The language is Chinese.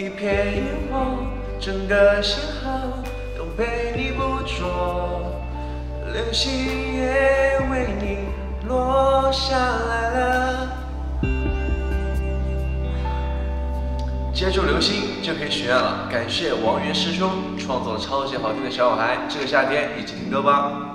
一瞥眼望，整个星河都被你捕捉，流星也为你落下来了。接住流星就可以许愿了。感谢王源师兄创作超级好听的小小孩，这个夏天一起听歌吧。